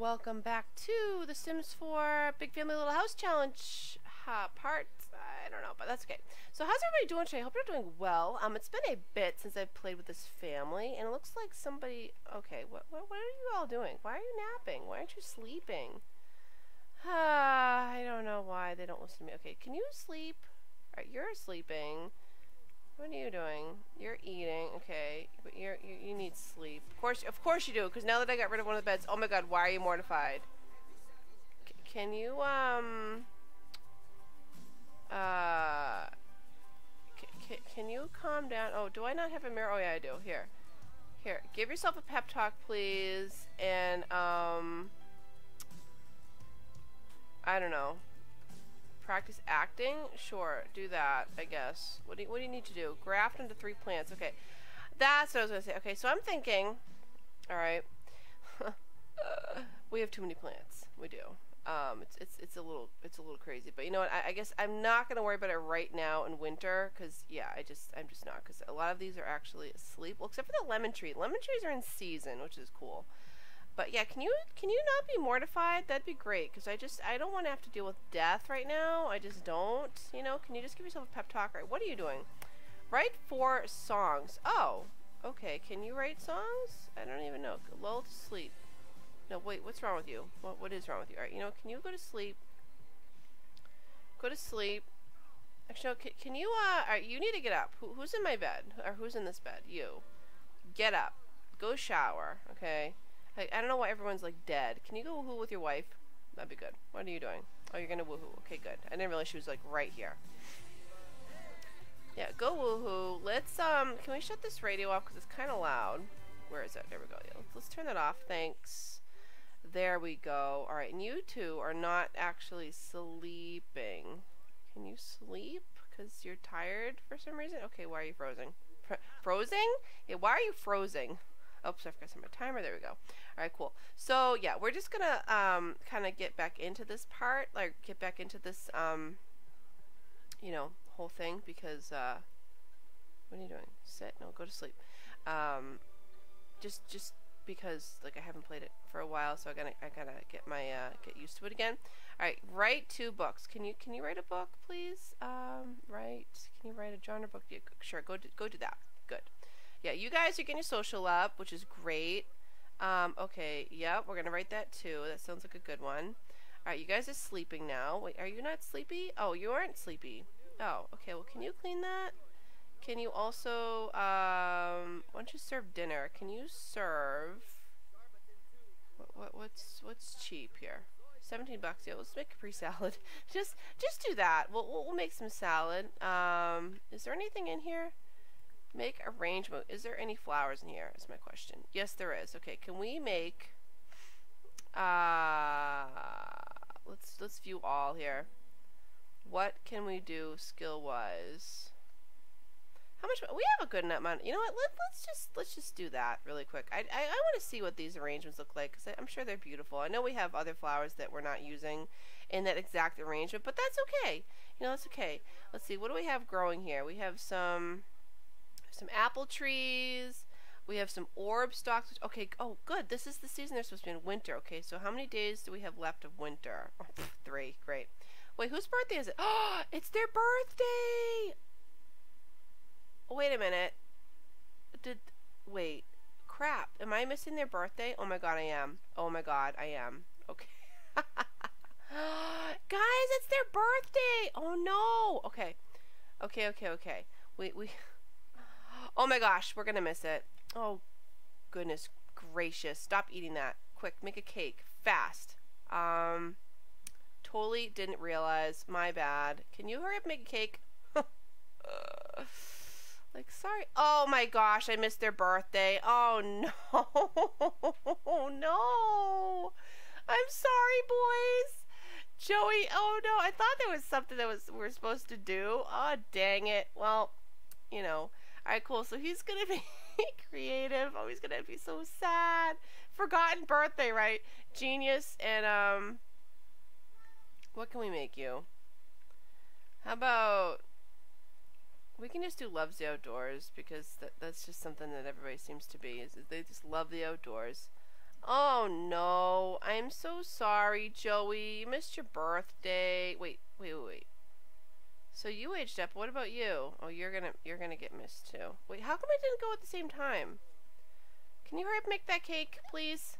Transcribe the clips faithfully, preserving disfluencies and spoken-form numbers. Welcome back to The Sims four Big Family Little House Challenge uh, part, I don't know, but that's okay. So how's everybody doing today? I hope you're doing well. Um, It's been a bit since I've played with this family, and it looks like somebody, okay, what, what, what are you all doing? Why are you napping? Why aren't you sleeping? Uh, I don't know why they don't listen to me. Okay, can you sleep? All right, you're sleeping. What are you doing? You're eating, okay? But you're, you you need sleep. Of course, of course you do. Because now that I got rid of one of the beds, oh my God, why are you mortified? C can you um uh c can you calm down? Oh, do I not have a mirror? Oh yeah, I do. Here, here. Give yourself a pep talk, please. And um, I don't know. Practice acting? Sure, do that, I guess. What do you, what do you need to do? Graft into three plants. Okay, that's what I was gonna say. Okay, so I'm thinking, all right, we have too many plants. We do. Um, it's it's it's a little it's a little crazy, but you know what? I, I guess I'm not gonna worry about it right now in winter, cause yeah, I just I'm just not, cause a lot of these are actually asleep. Well, except for the lemon tree. Lemon trees are in season, which is cool. But yeah, can you can you not be mortified? That'd be great, because I just I don't want to have to deal with death right now. I just don't, you know. Can you just give yourself a pep talk? Right? What are you doing? Write four songs. Oh, okay. Can you write songs? I don't even know. Lull to sleep. No, wait. What's wrong with you? What what is wrong with you? All right. You know, can you go to sleep? Go to sleep. Actually, no, can, can you? Uh, all right, you need to get up. Who, who's in my bed? Or who's in this bed? You. Get up. Go shower. Okay. I don't know why everyone's like dead. Can you go woohoo with your wife? That'd be good. What are you doing? Oh, you're gonna woohoo. Okay, good. I didn't realize she was like right here. Yeah, go woohoo. Let's um. Can we shut this radio off because it's kind of loud? Where is it? There we go. Yeah, let's, let's turn that off. Thanks. There we go. All right, and you two are not actually sleeping. Can you sleep? Cause you're tired for some reason. Okay, why are you frozen? Fro frozing? Yeah, why are you frozing? Oops, I forgot some of my timer. There we go. All right, cool. So yeah, we're just gonna um, kind of get back into this part, like get back into this, um, you know, whole thing because uh, what are you doing? Sit? No, go to sleep. Um, just, just because like I haven't played it for a while, so I gotta, I gotta get my uh, get used to it again. All right, write two books. Can you, can you write a book, please? Um, write. Can you write a genre book? Yeah, sure. Go, do, go do that. Good. Yeah, you guys are getting your social up, which is great. Um, okay, yep, we're gonna write that too. That sounds like a good one. All right, you guys are sleeping now. Wait, are you not sleepy? Oh, you aren't sleepy. Oh, okay, well, can you clean that? Can you also, um, why don't you serve dinner? Can you serve, what, what, what's, what's cheap here? seventeen bucks, yeah, let's make Capri salad. just, just do that. We'll, we'll, we'll make some salad. Um, is there anything in here? Make arrangement. Is there any flowers in here? Is my question. Yes, there is. Okay, can we make? Uh, let's let's view all here. What can we do skill wise? How much? We have a good enough amount. You know what? Let, let's just let's just do that really quick. I I, I want to see what these arrangements look like because I'm sure they're beautiful. I know we have other flowers that we're not using in that exact arrangement, but that's okay. You know, that's okay. Let's see. What do we have growing here? We have some. Some apple trees. We have some orb stalks. Okay, oh good, this is the season they're supposed to be in, winter. Okay, so how many days do we have left of winter? Oh, pff, three, great. Wait, whose birthday is it? Oh, it's their birthday! Wait a minute. Did, wait, crap. Am I missing their birthday? Oh my God, I am. Oh my God, I am. Okay. Guys, it's their birthday! Oh no! Okay, okay, okay, okay. Wait, we... we oh my gosh, we're gonna miss it. Oh goodness gracious, stop eating that. Quick, make a cake, fast. Um, totally didn't realize, my bad. Can you hurry up and make a cake? uh, like, sorry. Oh my gosh, I missed their birthday. Oh no, oh no. I'm sorry, boys. Joey, oh no, I thought there was something that was we were supposed to do. Oh dang it, well, you know. Alright, cool. So he's gonna be creative. Oh, he's gonna be so sad. Forgotten birthday, right? Genius. And um, what can we make you? How about we can just do loves the outdoors because th that's just something that everybody seems to be. Is they just love the outdoors. Oh no, I'm so sorry, Joey. You missed your birthday. Wait, wait, wait, wait. So you aged up. What about you? Oh, you're gonna you're gonna get missed too. Wait, how come I didn't go at the same time? Can you hurry up and make that cake, please?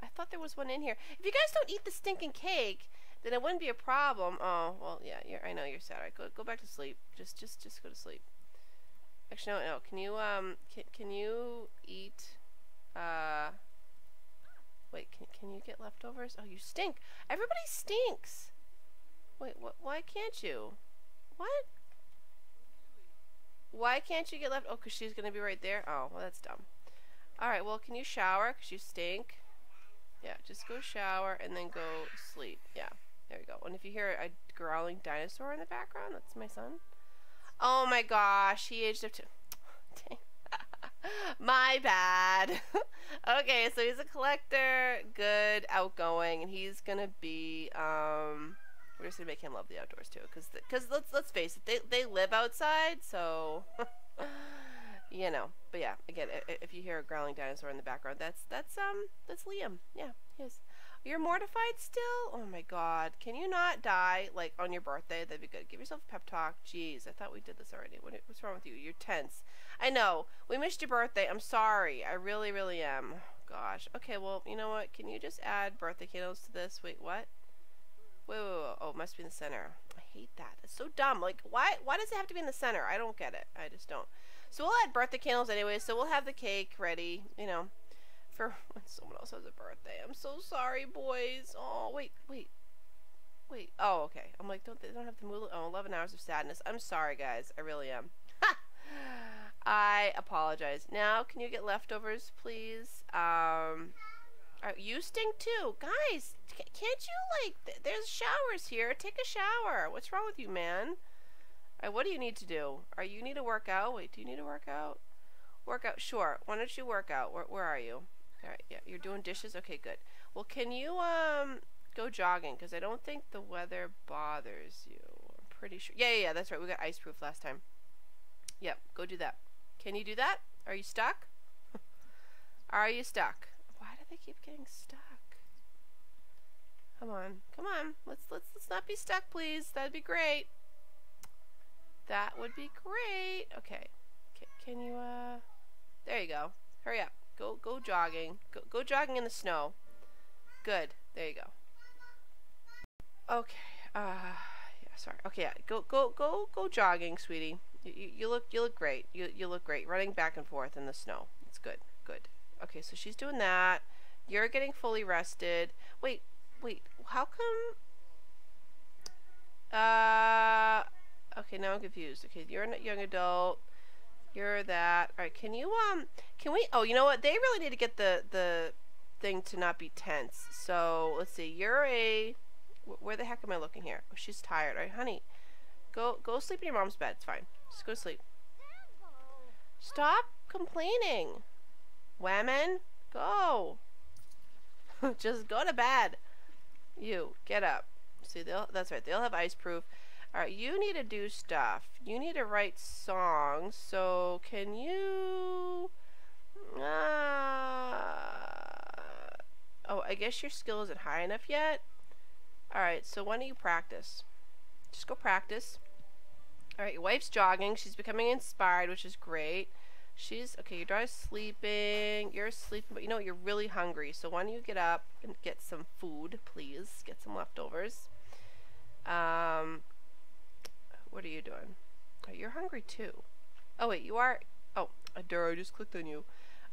I thought there was one in here. If you guys don't eat the stinking cake, then it wouldn't be a problem. Oh, well, yeah, you're, I know you're sad. All right, go go back to sleep. Just just just go to sleep. Actually, no, no. Can you um can can you eat uh Wait, can can you get leftovers? Oh, you stink. Everybody stinks. Wait, what? Why can't you? What? Why can't you get left? Oh, 'cause she's gonna be right there. Oh, well, that's dumb. All right, well, can you shower? 'Cause you stink. Yeah, just go shower and then go sleep. Yeah, there we go. And if you hear a growling dinosaur in the background, that's my son. Oh my gosh, he aged up too. Dang. My bad. Okay, so he's a collector, good, outgoing, and he's gonna be um we're just gonna make him love the outdoors too, because because let's let's face it, they, they live outside, so you know. But yeah, again, if you hear a growling dinosaur in the background, that's that's um that's Liam. Yeah, he is. You're mortified still? Oh my god, can you not die like on your birthday? That'd be good. Give yourself a pep talk. Jeez, I thought we did this already. What, what's wrong with you? You're tense. I know, we missed your birthday. I'm sorry, I really really am. Gosh. Okay, well, you know what, can you just add birthday candles to this? Wait, what? Wait, wait, wait. Oh, it must be in the center. I hate that. That's so dumb. Like, why why does it have to be in the center? I don't get it. I just don't. So we'll add birthday candles anyway, so we'll have the cake ready, you know, for when someone else has a birthday. I'm so sorry, boys. Oh, wait, wait, wait. Oh, okay. I'm like, don't they don't have the mood? Oh, eleven hours of sadness. I'm sorry, guys. I really am. Ha! I apologize. Now, can you get leftovers, please? Um, right, you stink too, guys. Can't you like? Th there's showers here. Take a shower. What's wrong with you, man? All right, what do you need to do? Are you need to work out? Wait, do you need to work out? Work out. Sure. Why don't you work out? Where where are you? Alright, yeah, you're doing dishes? Okay, good. Well, can you um go jogging? Because I don't think the weather bothers you. I'm pretty sure. Yeah, yeah, yeah, that's right. We got ice proof last time. Yep, go do that. Can you do that? Are you stuck? Are you stuck? Why do they keep getting stuck? Come on. Come on. Let's let's let's not be stuck, please. That'd be great. That would be great. Okay. C can you uh there you go. Hurry up. Go go jogging. Go go jogging in the snow. Good. There you go. Okay. Uh yeah, sorry. Okay, yeah. Go go go go jogging, sweetie. You, you you look you look great. You you look great running back and forth in the snow. It's good. Good. Okay, so she's doing that. You're getting fully rested. Wait. Wait. How come uh okay, now I'm confused. Okay, you're a young adult. You're that. All right, can you, um, can we, oh, you know what? They really need to get the, the thing to not be tense. So, let's see, you're a, where the heck am I looking here? Oh, she's tired. All right, honey, go, go sleep in your mom's bed. It's fine. Just go to sleep. Stop complaining. Women, go. Just go to bed. You, get up. See, they'll, that's right, they'll have ice proof. Alright, you need to do stuff. You need to write songs. So can you? Uh, oh, I guess your skill isn't high enough yet. Alright, so why don't you practice? Just go practice. Alright, your wife's jogging. She's becoming inspired, which is great. She's okay. Your daughter's sleeping. You're sleeping, but you know what? You're really hungry. So why don't you get up and get some food, please? Get some leftovers. Um. What are you doing? Oh, you're hungry too. Oh wait, you are. Oh, Adora, I just clicked on you.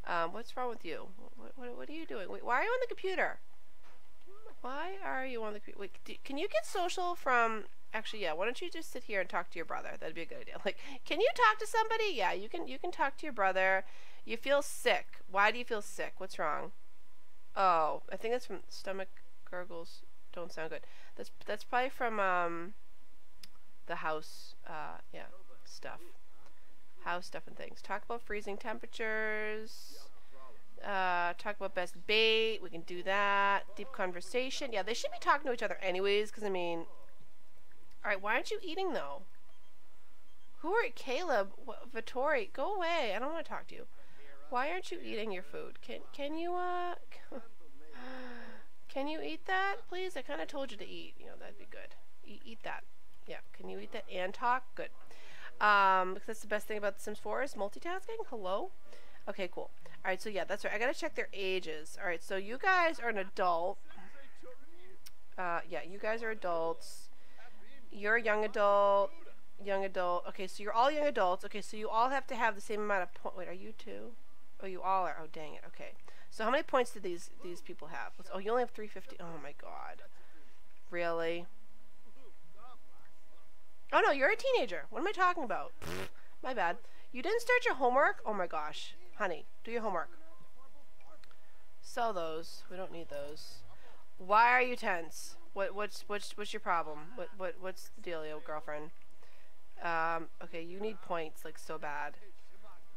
Um, what's wrong with you? What, what, what are you doing? Wait, why are you on the computer? Why are you on the computer? Wait, do, can you get social from? Actually, yeah. Why don't you just sit here and talk to your brother? That'd be a good idea. Like, can you talk to somebody? Yeah, you can. You can talk to your brother. You feel sick. Why do you feel sick? What's wrong? Oh, I think that's from stomach gurgles. Don't sound good. That's that's probably from um. the house, uh, yeah, stuff. House stuff and things. Talk about freezing temperatures. Uh, talk about best bait. We can do that. Deep conversation. Yeah, they should be talking to each other anyways, because, I mean... Alright, why aren't you eating, though? Who are... Caleb, Vittori, go away. I don't want to talk to you. Why aren't you eating your food? Can, can you, uh... Can you eat that, please? I kind of told you to eat. You know, that'd be good. E eat that. Yeah, can you eat that and talk? Good. Um, because that's the best thing about The Sims four is multitasking. Hello? Okay, cool. Alright, so yeah, that's right. I gotta check their ages. Alright, so you guys are an adult. Uh, yeah, you guys are adults. You're a young adult. Young adult. Okay, so you're all young adults. Okay, so you all have to have the same amount of points. Wait, are you two? Oh, you all are. Oh, dang it. Okay. So how many points do these these people have? Let's, oh, you only have three fifty. Oh my god. Really? Oh no, you're a teenager. What am I talking about? Pfft, my bad. You didn't start your homework? Oh my gosh. Honey, do your homework. Sell those. We don't need those. Why are you tense? What what's what's what's your problem? What what what's the dealio, girlfriend? Um, okay, you need points like so bad.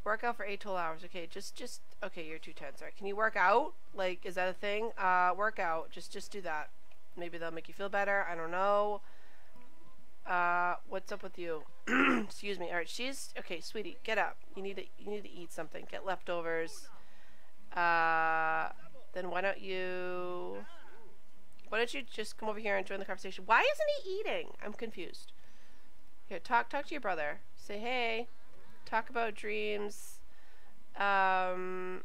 Work out for eight total hours. Okay, just just okay, you're too tense. All right, can you work out? Like, is that a thing? Uh, work out. Just just do that. Maybe that'll make you feel better. I don't know. Uh, what's up with you? Excuse me. All right, she's okay, sweetie. Get up. You need to you need to eat something. Get leftovers. Uh, then why don't you? Why don't you just come over here and join the conversation? Why isn't he eating? I'm confused. Here, talk talk to your brother. Say hey. Talk about dreams. Um,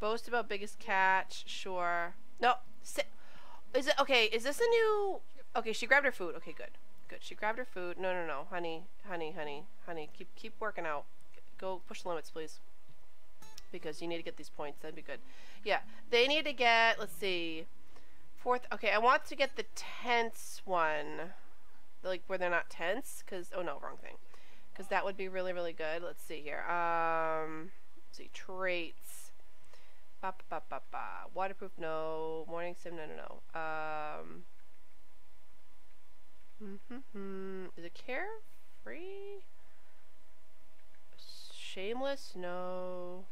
boast about biggest catch. Sure. No. Sit. Is it okay? Is this a new? Okay, she grabbed her food. Okay, good. Good. She grabbed her food. No, no, no, honey, honey, honey, honey. Keep keep working out. Go push the limits, please. Because you need to get these points. That'd be good. Yeah, they need to get. Let's see. Fourth. Okay, I want to get the tense one, like where they're not tense. Cause oh no, wrong thing. Because that would be really, really good. Let's see here. Um, let's see, traits. Ba, ba, ba, ba. Waterproof, no. Morning sim, no, no, no. Um, mm-hmm, mm-hmm. Is it carefree? Shameless, no.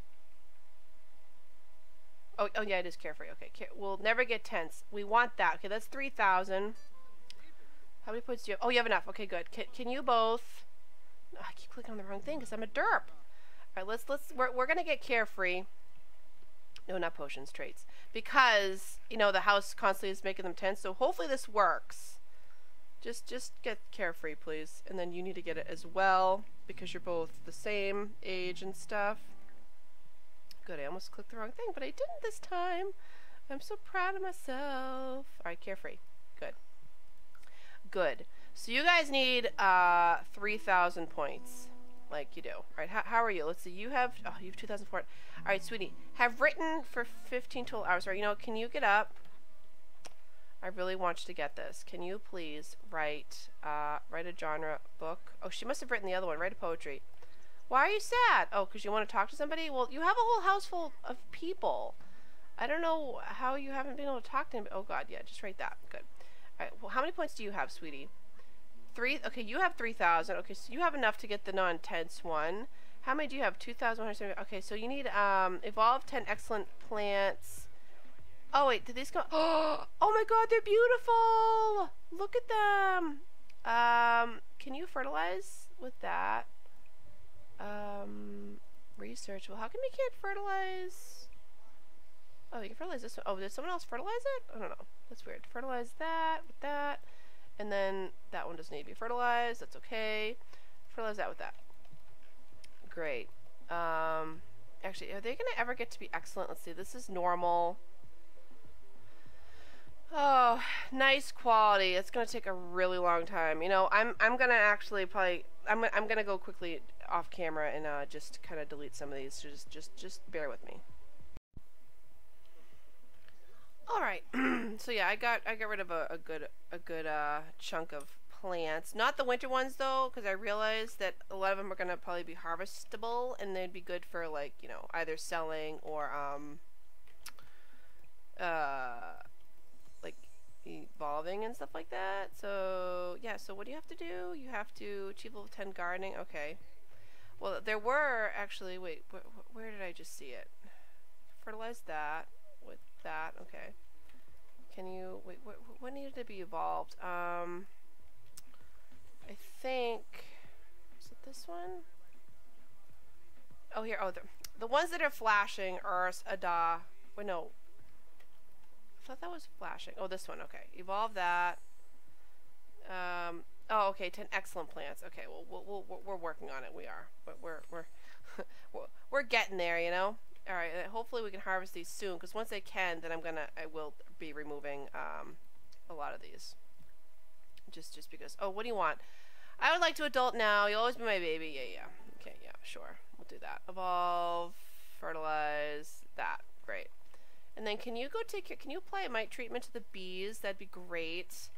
Oh, oh yeah, it is carefree. Okay, Care we'll never get tense. We want that. Okay, that's three thousand. How many points do you have? Oh, you have enough. Okay, good. Can, can you both? I keep clicking on the wrong thing because I'm a derp. Alright, let's, let's, we're, we're gonna get carefree. No, not potions, traits. Because, you know, the house constantly is making them tense, so hopefully this works. Just, just get carefree, please. And then you need to get it as well, because you're both the same age and stuff. Good, I almost clicked the wrong thing, but I didn't this time. I'm so proud of myself. Alright, carefree. Good. Good. So you guys need uh, three thousand points, like you do. All right, how, how are you? Let's see, you have, oh, you have two thousand four hundred. All right, sweetie, have written for fifteen total hours. All right, you know, can you get up? I really want you to get this. Can you please write, uh, write a genre book? Oh, she must have written the other one, write a poetry. Why are you sad? Oh, because you want to talk to somebody? Well, you have a whole house full of people. I don't know how you haven't been able to talk to anybody. Oh God, yeah, just write that, good. All right, well, how many points do you have, sweetie? Three, okay, you have three thousand. Okay, so you have enough to get the non-tense one. How many do you have? two thousand one hundred seventy. Okay, so you need, um, evolve ten excellent plants. Oh, wait, did these come? Oh, my God, they're beautiful. Look at them. Um, can you fertilize with that? Um, research. Well, how come you can't fertilize? Oh, you can fertilize this one. Oh, did someone else fertilize it? I don't know. That's weird. Fertilize that with that. And then that one doesn't need to be fertilized. That's okay. Fertilize that with that. Great. Um, actually, are they going to ever get to be excellent? Let's see. This is normal. Oh, nice quality. It's going to take a really long time. You know, I'm I'm going to actually probably I'm I'm going to go quickly off camera and uh, just kind of delete some of these. So just just just bear with me. All right, so yeah, I got I got rid of a, a good a good uh, chunk of plants. Not the winter ones though, because I realized that a lot of them are gonna probably be harvestable, and they'd be good for like you know either selling or um uh like evolving and stuff like that. So yeah, so what do you have to do? You have to achieve level ten gardening. Okay. Well, there were actually wait wh wh where did I just see it? Fertilize that with that. Okay. Can you wait? What, what needed to be evolved? Um, I think is it this one? Oh, here. Oh, the the ones that are flashing are a da. Wait, no. I thought that was flashing. Oh, this one. Okay. Evolve that. Um, oh, okay. ten excellent plants. Okay. Well, we'll, we'll we're working on it. We are, but we're, we're, we're getting there, you know? All right. Hopefully we can harvest these soon. Cause once I can, then I'm going to, I will be removing, um, a lot of these just, just because, oh, what do you want? I would like to adult now. You'll always be my baby. Yeah. Yeah. Okay. Yeah, sure. We'll do that. Evolve, fertilize that. Great. And then can you go take care, can you apply my treatment to the bees? That'd be great.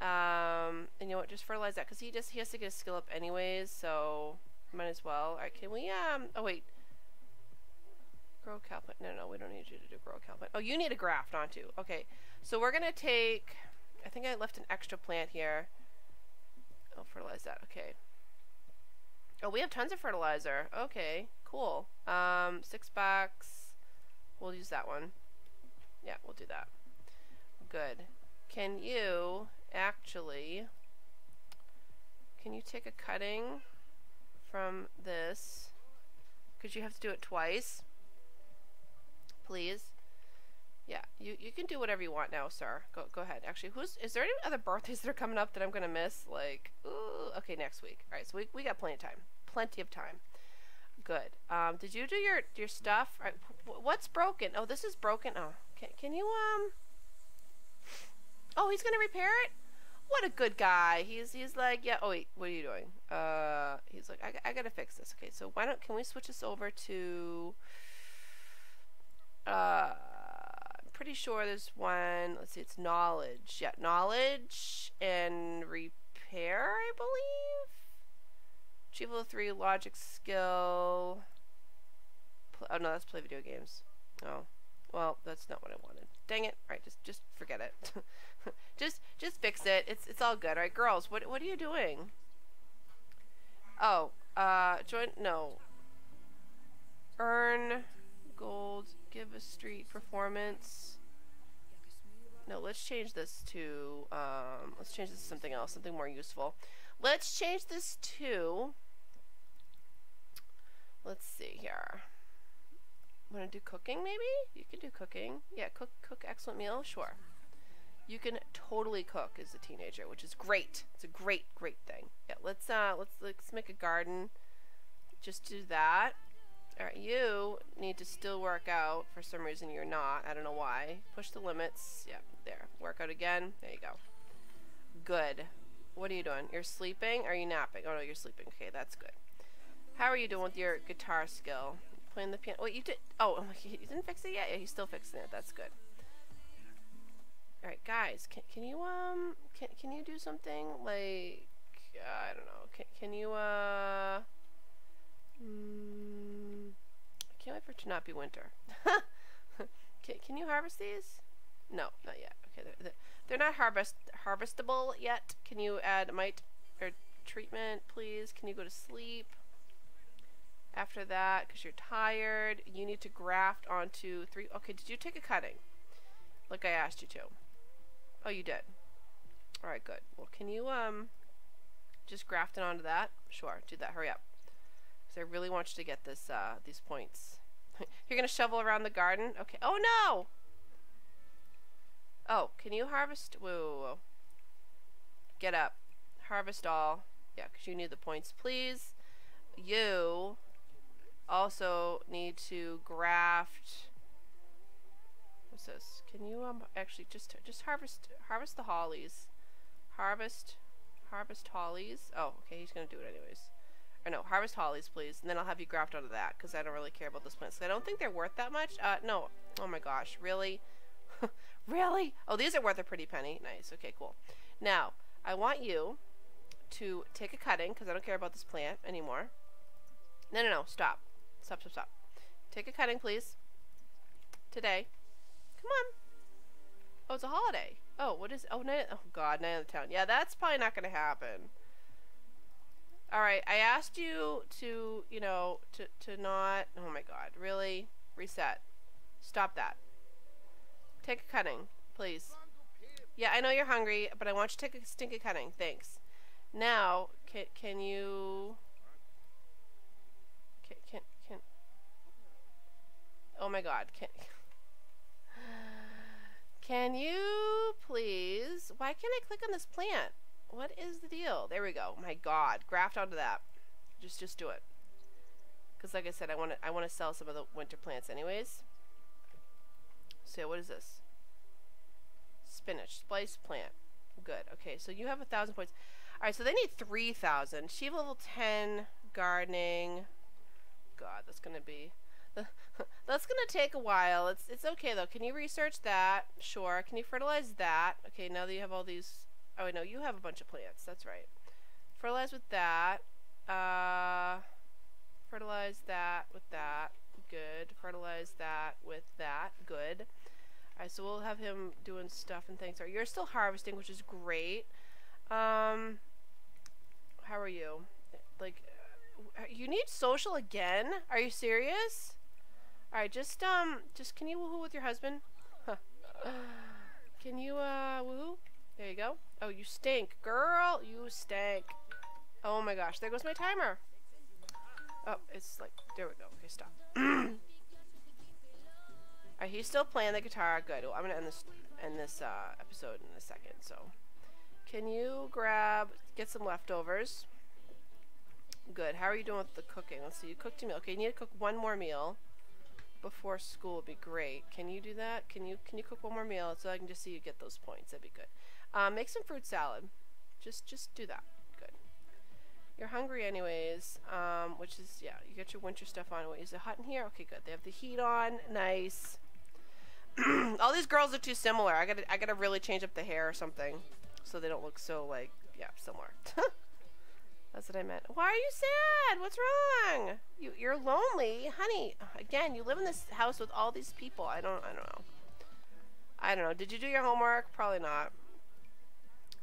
Um, and you know what, just fertilize that, because he just, he has to get his skill up anyways, so might as well. All right, can we, um, oh wait. Grow a cowplant, no, no, we don't need you to do grow a cowplant. Oh, you need a graft onto, okay. So we're gonna take, I think I left an extra plant here. I'll fertilize that, okay. Oh, we have tons of fertilizer, okay, cool. Um, six bucks. We'll use that one. Yeah, we'll do that. Good. Can you actually, can you take a cutting from this? Because you have to do it twice. Please. Yeah, you, you can do whatever you want now, sir. Go, go ahead. Actually, who's, is there any other birthdays that are coming up that I'm going to miss? Like, ooh, okay, next week. All right, so we, we got plenty of time. Plenty of time. Good. Um, did you do your your stuff? Right. What's broken? Oh, this is broken. Oh, can can you um? Oh, he's gonna repair it. What a good guy. He's he's like, yeah. Oh wait, what are you doing? Uh, he's like, I I gotta fix this. Okay, so why don't can we switch this over to? Uh, I'm pretty sure there's one. Let's see, it's knowledge. Yeah, knowledge and repair, I believe. Achievable three, logic skill. Pl oh no, that's play video games. Oh, well, that's not what I wanted. Dang it! All right, just just forget it. just just fix it. It's it's all good. All right, girls, what what are you doing? Oh, uh, join no. Earn gold. Give a street performance. No, let's change this to um. Let's change this to something else. Something more useful. Let's change this to. Let's see here. Want to do cooking maybe? You can do cooking. Yeah, cook, cook, excellent meal, sure. You can totally cook as a teenager, which is great. It's a great, great thing. Yeah, let's uh, let's let's make a garden. Just do that. All right, you need to still work out. For some reason, you're not. I don't know why. Push the limits. Yeah, there. Work out again. There you go. Good. What are you doing? You're sleeping? Are you napping? Oh no, you're sleeping. Okay, that's good. How are you doing with your guitar skill? Playing the piano. Wait, you did. Oh, you didn't fix it yet? Yeah, he's still fixing it. That's good. All right, guys, can can you um can can you do something like uh, I don't know? Can can you uh? Mm, I can't wait for it to not be winter. can can you harvest these? No, not yet. Okay, they're, they're not harvest harvestable yet. Can you add mite or treatment, please? Can you go to sleep after that? Because you're tired. You need to graft onto three. Okay, did you take a cutting? Like I asked you to. Oh, you did. All right, good. Well, can you um just graft it onto that? Sure, do that. Hurry up, because I really want you to get this uh these points. You're gonna shovel around the garden. Okay. Oh no. Oh, can you harvest? Whoa, whoa, whoa. Get up. Harvest all. Yeah, because you need the points, please. You also need to graft. What's this? Can you um actually just just harvest harvest the hollies? Harvest harvest hollies. Oh, okay, he's gonna do it anyways. Or no, harvest hollies, please, and then I'll have you graft onto that because I don't really care about those plants. I don't think they're worth that much. Uh, no. Oh my gosh, really? Really? Oh, these are worth a pretty penny. Nice. Okay, cool. Now, I want you to take a cutting because I don't care about this plant anymore. No, no, no. Stop. Stop, stop, stop. Take a cutting, please. Today. Come on. Oh, it's a holiday. Oh, what is... Oh, night, oh God, night of the town. Yeah, that's probably not going to happen. All right. I asked you to, you know, to, to not... Oh, my God. Really? Reset. Stop that. Take a cutting, please. Yeah, I know you're hungry, but I want you to take a stinky cutting. Thanks. Now, can can you? Can can can? Oh my God! Can Can you please, why can't I click on this plant? What is the deal? There we go. My God, graft onto that. Just, just do it. Because like I said, I want to, I want to sell some of the winter plants anyways. So what is this? Spinach, splice plant. Good. Okay, so you have a thousand points. All right, so they need three thousand. She level ten gardening. God, that's gonna be, that's gonna take a while. It's it's okay though. Can you research that? Sure. Can you fertilize that? Okay, now that you have all these. Oh no, you have a bunch of plants. That's right. Fertilize with that. Uh, fertilize that with that. Good. Fertilize that with that. Good. Alright, so we'll have him doing stuff and things. Right, you're still harvesting, which is great. Um, how are you? Like, you need social again? Are you serious? Alright, just, um, just can you woohoo with your husband? Can you, uh, woohoo? There you go. Oh, you stink. Girl, you stink. Oh my gosh, there goes my timer. Oh, it's like, there we go. Okay, stop. Alright, he's still playing the guitar. Good. Well, I'm gonna end this end this uh, episode in a second. So, can you grab get some leftovers? Good. How are you doing with the cooking? Let's see. You cooked a meal. Okay, you need to cook one more meal before school. Would be great. Can you do that? Can you can you cook one more meal so I can just see you get those points? That'd be good. Um, make some fruit salad. Just just do that. Good. You're hungry anyways. Um, which is yeah. You get your winter stuff on. Wait, is it hot in here? Okay, good. They have the heat on. Nice. All these girls are too similar. I gotta, I gotta really change up the hair or something, so they don't look so like, yeah, similar. That's what I meant. Why are you sad? What's wrong? You, you're lonely, honey. Again, you live in this house with all these people. I don't, I don't know. I don't know. Did you do your homework? Probably not.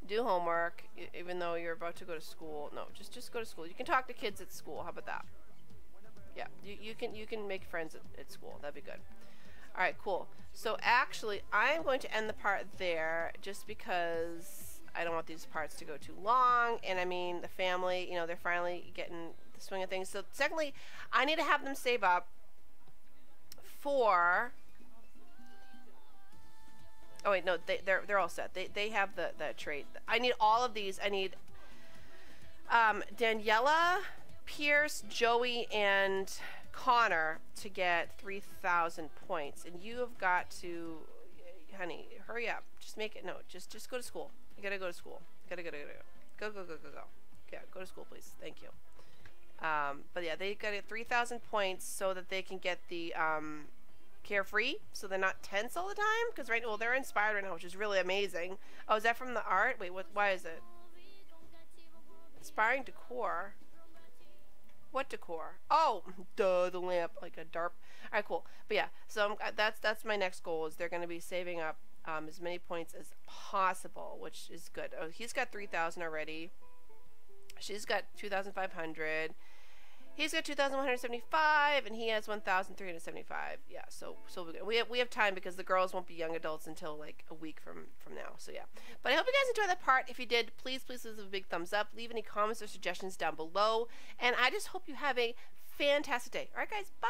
Do homework, even though you're about to go to school. No, just, just go to school. You can talk to kids at school. How about that? Yeah, you, you can, you can make friends at, at school. That'd be good. Alright, cool. So actually, I'm going to end the part there just because I don't want these parts to go too long. And I mean, the family, you know, they're finally getting the swing of things. So secondly, I need to have them save up for... Oh wait, no, they, they're, they're all set. They, they have the, the trait. I need all of these. I need um, Daniela, Pierce, Joey, and... Connor to get three thousand points, and you have got to, honey, hurry up. Just make it. No, just just go to school. You gotta go to school. You gotta, gotta, gotta go. Go, go, go, go, go. Yeah, go to school, please. Thank you. Um, but yeah, they gotta get three thousand points so that they can get the um, carefree, so they're not tense all the time. Because right now, well, they're inspired right now, which is really amazing. Oh, is that from the art? Wait, what? Why is it? Inspiring decor. What decor? Oh, duh, the lamp, like a darp. All right, cool. But yeah, so I'm, that's that's my next goal is they're going to be saving up um, as many points as possible, which is good. Oh, he's got three thousand already. She's got two thousand five hundred. He's got two thousand one hundred seventy-five, and he has one thousand three hundred seventy-five. Yeah, so so we we have, we have time because the girls won't be young adults until like a week from from now. So yeah, but I hope you guys enjoyed that part. If you did, please please leave a big thumbs up. Leave any comments or suggestions down below, and I just hope you have a fantastic day. All right, guys, bye.